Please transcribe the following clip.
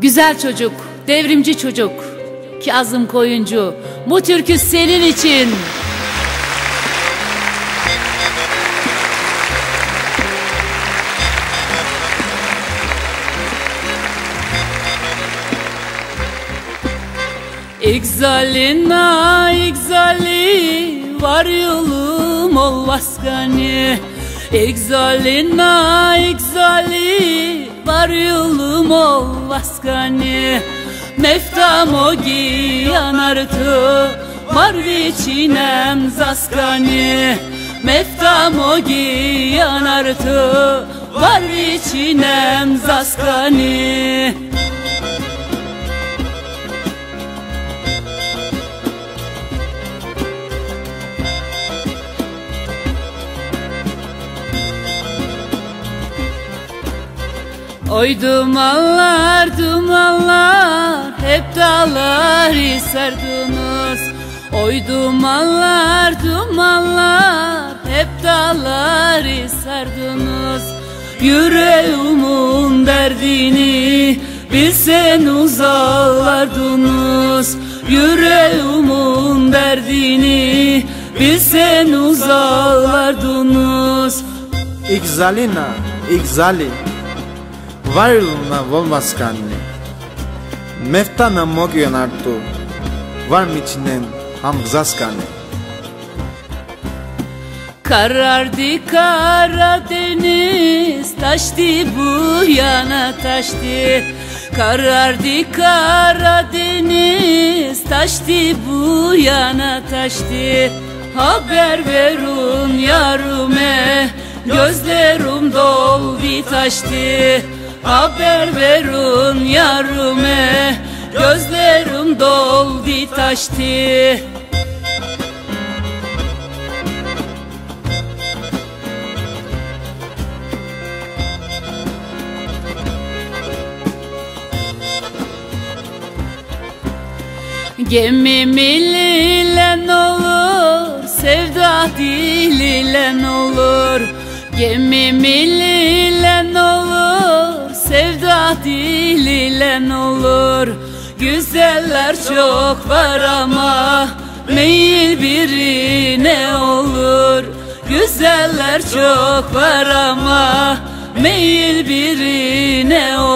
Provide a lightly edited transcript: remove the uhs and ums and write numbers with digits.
Güzel çocuk, devrimci çocuk Kazım Koyuncu, bu türkü senin için. İgzalina, igzali var yolum olmaz gani. İgzalina, igzali var yolum olmaz gani. Meftamogi yanartı var viçinem zaskani. Meftamogi yanartı var viçinem zaskani. Oy dumanlar, dumanlar, hep dağlar hiserdunuz. Oy dumanlar, dumanlar, hep dağlar hiserdunuz. Yüreğimin derdini bilsen uzaklardınız. Yüreğimin derdini bilsen uzaklardınız. İgzalina, igzali var yoluna olmaz kanlı. Meftana mogyan artu var miçinen hamzas kanlı. Karardı Karadeniz, taştı bu yana taştı. Karardı Karadeniz, taştı bu yana taştı. Haber verun yarime, gözlerim doldu taştı. Haber verun yarime, gözlerim doldu taştı. Gemimil ile ne olur, sevda dil ile ne olur. Gemimil ile ne olur, sevda dil ile ne olur. Güzeller çok var ama meyil birine olur. Güzeller çok var ama meyil birine olur.